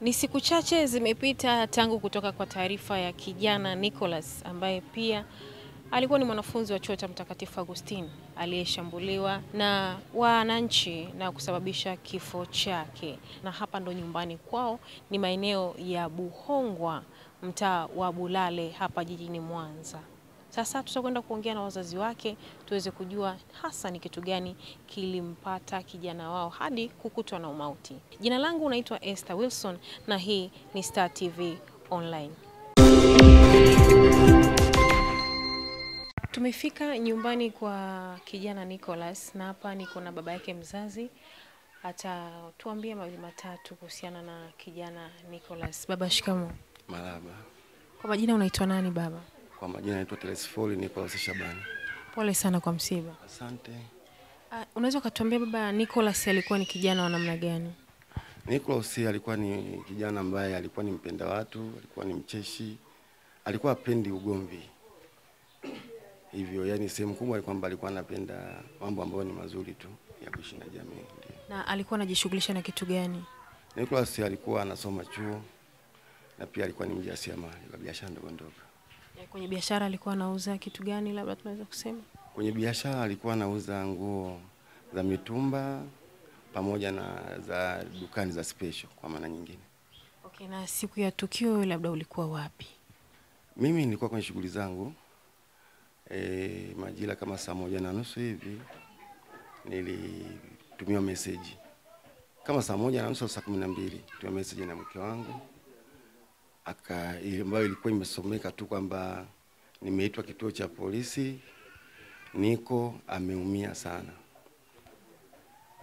Ni siku chache zimepita tangu kutoka kwa taarifa ya kijana Nicholas ambaye pia alikuwa ni mwanafunzi wa chuo cha Mtakatifu Augustine aliyeshambuliwa na wananchi na kusababisha kifo chake. Na hapa ndo nyumbani kwao, ni maeneo ya Buhongwa, mtaa wa Bulale hapa jijini Mwanza. Sasa tutakwenda kuongea na wazazi wake tuweze kujua hasa ni kitu gani kilimpata kijana wao hadi kukutwa na umauti. Jina langu unaitwa Esther Wilson na hii ni Star TV Online. Tumefika nyumbani kwa kijana Nicholas na hapa niko na baba yake mzazi. Atatuambia mawili matatu kuhusiana na kijana Nicholas. Baba, shikamoo. Marhaba. Kwa majina unaitwa nani baba? Kwa majina naitwa Teresa Foley, Nicholas Shabani. Pole sana kwa msiba. Asante. Unaweza kutuambia baba, Nicholas alikuwa ni kijana wa namna gani? Nicholas alikuwa ni kijana ambaye alikuwa ni mpenda watu, alikuwa ni mcheshi, alikuwa apendi ugomvi. Hivyo yani sehemu kubwa alikuwa anapenda mambo ambayo ni mazuri tu ya kuishi na jamii. Na alikuwa anajishughulisha na kitu gani? Nicholas alikuwa anasoma chuo na pia alikuwa ni mjasiriamali, kwa biashara ndogo. Kwenye biashara alikuwa anauza kitu gani labda tunaweza kusema? Kwenye biashara alikuwa anauza nguo za mitumba pamoja na za dukani za special kwa maana nyingine. Okay, na siku ya tukio labda ulikuwa wapi? Mimi nilikuwa kwenye shughuli zangu. Majira kama saa 1:30 hivi nilitumia message. Kama saa 1:30 saa 12 nilitumia message na mke wangu. Ambayo ilikuwa imesomeka tu kwamba nimeitwa kituo cha polisi, Niko ameumia sana.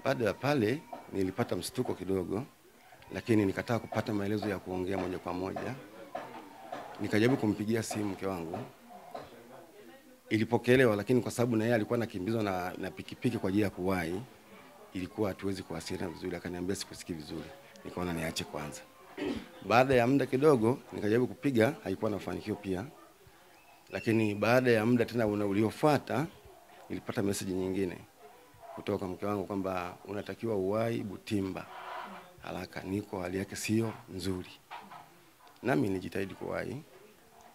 Baada ya pale nilipata mshtuko kidogo, lakini nikataa kupata maelezo ya kuongea moja kwa moja. Nikajaribu kumpigia simu mke wangu, ilipokelewa, lakini kwa sababu na yeye alikuwa anakimbizwa na pikipiki kwa ajili ya kuwahi, ilikuwa hatuwezi kuwasiliana vizuri. Akaniambia sikusikii vizuri, nikaona niache kwanza. Baada ya muda kidogo nikajaribu kupiga, haikuwa na mafanikio pia. Lakini baada ya muda tena uliofuata nilipata message nyingine kutoka mke wangu kwamba unatakiwa uwai Butimba haraka, Niko hali yake sio nzuri. Nami nilijitahidi kuwai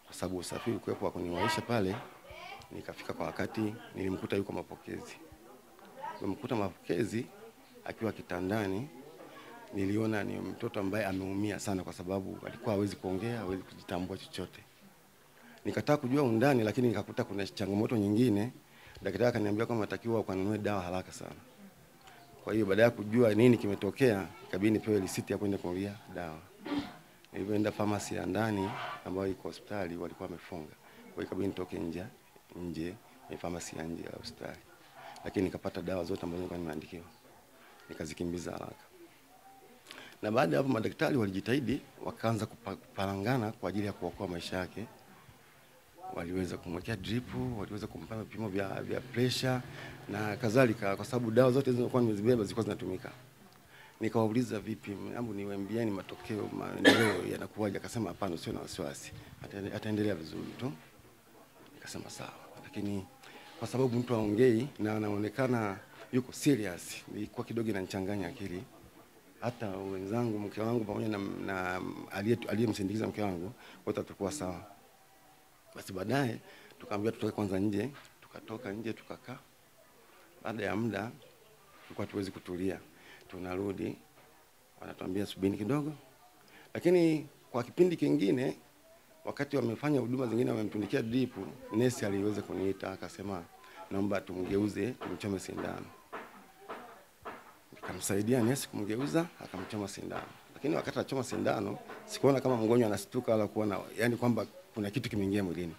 kwa sababu usafiri kuwepo wa kuniwaisha pale. Nikafika kwa wakati, nilimkuta yuko mapokezi. Nilimkuta mapokezi akiwa kitandani. Niliona ni mtoto ambaye ameumia sana kwa sababu alikuwa hawezi kuongea, hawezi kujitambua chochote. Nikataka kujua undani, lakini nikakuta kuna changamoto nyingine. Daktari akaniambia kwamba natakiwa kununua dawa haraka sana. Kwa hiyo baada ya kujua nini kimetokea, ikabidi nipewe risiti ya kwenda kununua dawa. Nilipoenda pharmacy ya ndani ambayo iko hospitali, walikuwa wamefunga. Kwa hiyo ikabidi nitoke nje ya pharmacy ya nje ya hospitali. Lakini nikapata dawa zote ambazo nilikuwa nimeandikiwa. Nikazikimbiza haraka. Na baada hapo madaktari walijitahidi, wakaanza kupangana kwa ajili ya kuokoa maisha yake. Waliweza kumwekea drip, waliweza kumpa vipimo vya pressure na kadhalika, kwa sababu dawa zote zilizokuwa nimezibeba zilikuwa zinatumika. Nikawauliza vipi, hebu niwaambieni matokeo, maendeleo yanakuwaje? Akasema hapana, sio na wasiwasi, ataendelea vizuri tu. Nikasema sawa. Lakini kwa sababu mtu aongei na anaonekana yuko serious, ilikuwa kidogo inanichanganya akili. Hata wenzangu, mke wangu pamoja na aliyemsindikiza mke wangu, wote tulikuwa sawa. Basi baadaye tukaambiwa tutoke kwanza nje, tukatoka nje tukakaa. Baada ya muda tulikuwa tuwezi kutulia, tunarudi wanatuambia subiri kidogo. Lakini kwa kipindi kingine, wakati wamefanya huduma zingine, wamemtundikia drip, nesi aliweza kuniita akasema naomba tumgeuze, tumchome sindano. Nikamsaidia nesi kumgeuza, akamchoma sindano. Lakini wakati anachoma sindano sikuona kama mgonjwa anastuka wala kuona yani kwamba kuna kitu kimeingia mwilini.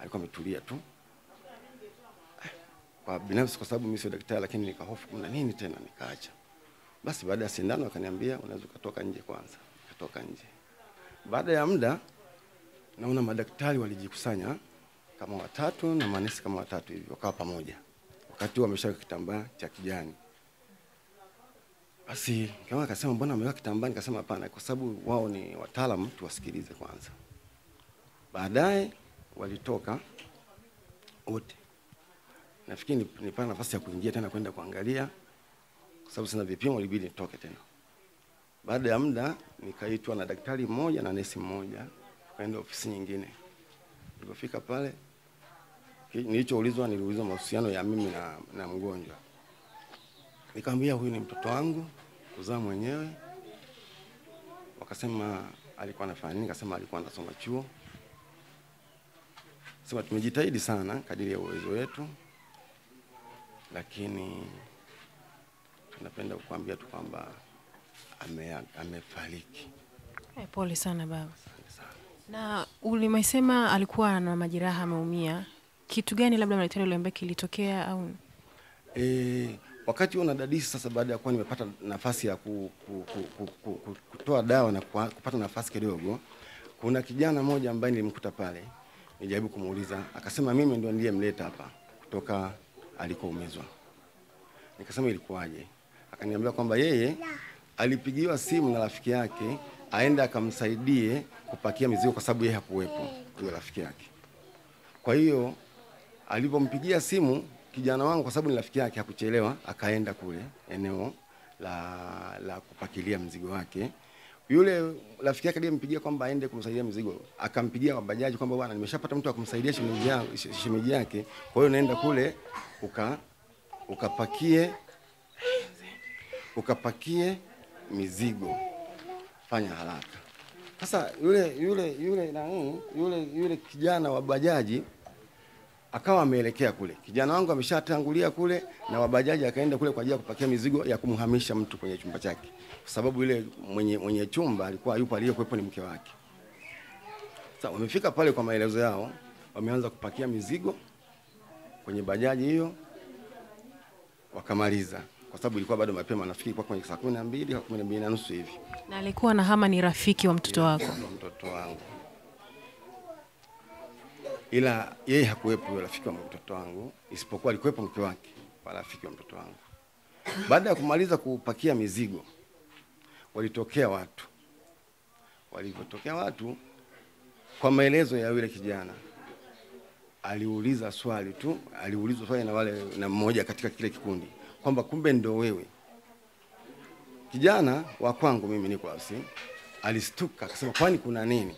Alikuwa ametulia tu. Kwa binafsi, kwa sababu mimi sio daktari, lakini nikahofu kuna nini tena, nikaacha. Basi baada ya sindano akaniambia unaweza kutoka nje kwanza. Nikatoka nje. Baada ya muda naona madaktari walijikusanya kama watatu na manesi kama watatu hivi, wakawa pamoja. Wakati wameshika kitambaa cha kijani. Basi kama akasema mbona ameweka kitambaa, nikasema hapana, kwa sababu wao ni wataalamu, tuwasikilize kwanza. Baadaye walitoka wote. Nafikiri nipata nafasi ya kuingia tena kwenda kuangalia, kwa sababu sina vipimo, ilibidi nitoke tena. Baada ya muda nikaitwa na daktari mmoja na nesi mmoja, kaenda ofisi nyingine. Nilipofika pale niliulizwa mahusiano ya mimi na mgonjwa. Nikamwambia huyu ni mtoto wangu, kuzaa mwenyewe. Wakasema alikuwa anafanya nini? Nikasema alikuwa anasoma chuo. Sema tumejitahidi sana kadiri ya uwezo wetu, lakini tunapenda kukuambia tu kwamba amefariki. Pole sana baba. Na ulimsema alikuwa na majeraha, ameumia. Kitu gani labda malitano ile mbeki ilitokea au? Wakati una dadisi sasa, baada ya kuwa nimepata nafasi ya kutoa dawa na kupata nafasi kidogo, kuna kijana mmoja ambaye nilimkuta pale. Nijaribu kumuuliza, akasema mimi ndio niliyemleta hapa kutoka alikoumezwa. Nikasema ilikuwaje? Akaniambia kwamba yeye alipigiwa simu na rafiki yake aende akamsaidie kupakia mizigo kwa sababu yeye hakuwepo, yule rafiki yake. Kwa hiyo alipompigia simu kijana wangu, kwa sababu ni rafiki yake, hakuchelewa akaenda kule eneo la kupakilia mzigo wake. Yule rafiki yake aliyempigia kwamba aende kumsaidia mzigo, akampigia kwa bajaji kwamba bwana nimeshapata mtu wa kumsaidia, shemeji yake. Kwa hiyo naenda kule ukapakie mizigo, fanya haraka. Sasa yule kijana wa bajaji akawa ameelekea kule. Kijana wangu ameshatangulia kule na wabajaji akaenda kule kwa ajili ya kupakia mizigo ya kumhamisha mtu kwenye chumba chake. Kwa sababu yule mwenye chumba alikuwa yupo, aliyekuwepo ni mke wake. Sasa wamefika pale kwa maelezo yao, wameanza kupakia mizigo kwenye bajaji hiyo wakamaliza. Kwa sababu ilikuwa bado mapema, nafikiri kwa kwenye saa 12 au 12:30 hivi. Na alikuwa na hama ni rafiki wa mtoto wako. Mtoto wangu. Ila yeye hakuwepo rafiki wa mtoto wangu, isipokuwa alikuwepo mke wake kwa rafiki wa mtoto wangu. Baada ya kumaliza kupakia mizigo, walitokea watu. Walipotokea watu, kwa maelezo ya yule kijana, aliuliza swali tu, aliulizwa swali na wale na mmoja katika kile kikundi kwamba kumbe ndio wewe. Kijana wa kwangu mimi Nicholas alistuka akasema kwani kuna nini?